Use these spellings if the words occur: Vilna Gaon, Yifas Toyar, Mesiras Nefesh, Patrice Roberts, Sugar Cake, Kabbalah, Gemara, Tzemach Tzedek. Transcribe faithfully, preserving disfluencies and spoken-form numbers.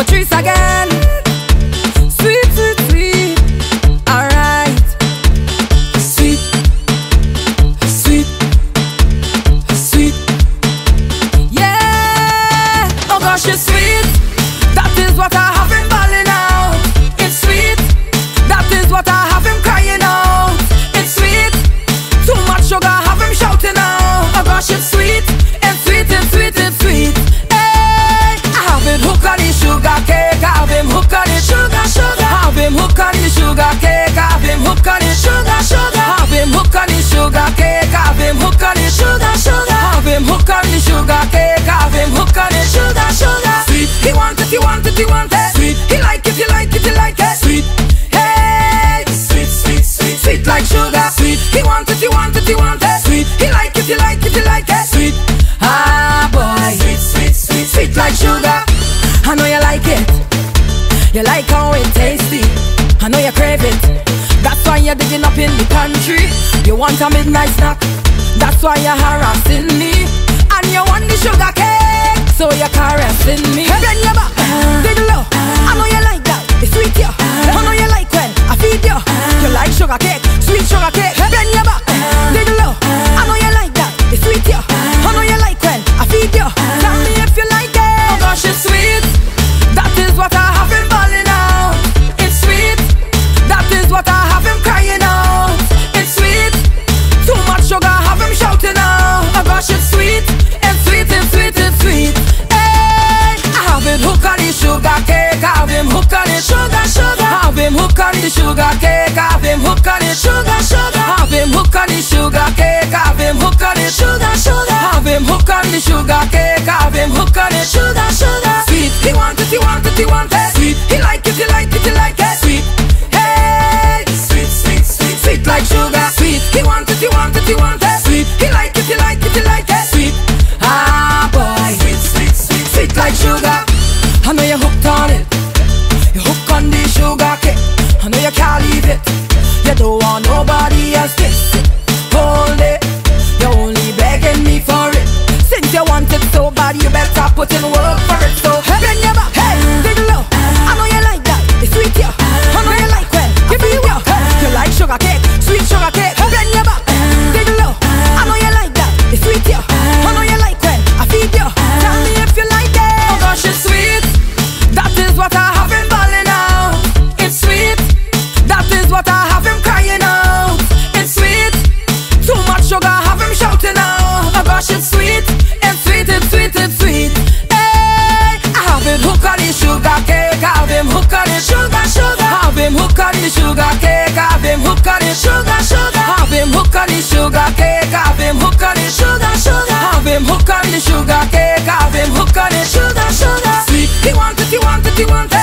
Patrice again. Sweet, sweet, sweet. Alright. Sweet, sweet, sweet. Yeah. Oh gosh, it's sweet. That is what I have him bawling out. It's sweet. That is what I have him crying out. It's sweet. Too much sugar, have him shouting out. Oh gosh, it's sweet. It's sweet, it's sweet, it's sweet. Hook on the sugar cake, have him hook on the sugar, sugar. Have him hook on the sugar cake, have him hook on the sugar, sugar. Have him hook on the sugar cake, have him hook on the sugar, sugar. Have him hook on the sugar cake, have him hook on the sugar, sugar. Sweet, he wants it, he wants it, he wants it. Sweet, he like it, he like it, he like it. Sweet, hey, sweet, sweet, sweet, sweet like sugar. Sweet, he wants it, he wants it, he wants it. Sweet, he like it, he like it, he like it. Sweet, ah boy, sweet, sweet, sweet, sweet like sugar. I know you like it, you like how it tasty. I know you crave it, that's why you're digging up in the country. You want a midnight snack, that's why you're harassing me. And you want the sugar cake, so you're caressing me. Bend your back, dig low, I know you like that, it's sweet yo. I know you like when I feed you, you like sugar cake, sweet sugar cake. Bend your back, dig low, I know you like that, it's sweet yo. I know you like when I feed you, tell me if you like it. Oh gosh, it's sweet. That is what I have him bawling out. It's sweet. That is what I have him crying out. It's sweet. Too much sugar, have him shouting out. Oh gosh, it's sweet. It's sweet, it's sweet, it's sweet. Hey, I have him hook on the sugar cake, have him hook on the sugar, sugar. Have him hook on the sugar cake, have him hook on the sugar, sugar. Have him hook on the sugar cake, have him hook on the sugar, sugar. Have him hook on the sugar cake, have him hook on the sugar, sugar. He wants it, he wants it, he wants it. Sweet. He like it, he like it, he like it. Sweet. Hey, sweet, sweet, sweet, sweet like sugar. Sweet. He wants it, he wants it, he wants it. Sweet. He like it, he like it, he like it. Sweet. Ah boy, sweet, sweet, sweet, sweet like sugar. I know you're hooked on it. You hook on the sugar cake. I know you can't leave it. You don't want nobody else to hold it. You're only begging me for it. Since you want it so bad, you better put in work for it. So sugar cake, I've been hooked on the sugar, sugar. I've been hooked on the sugar cake, I've been hooked on the sugar, sugar. I've been hooked on the sugar cake, I've been hooked on the sugar, sugar. Sweet, he wants it, he wants it, he wants it.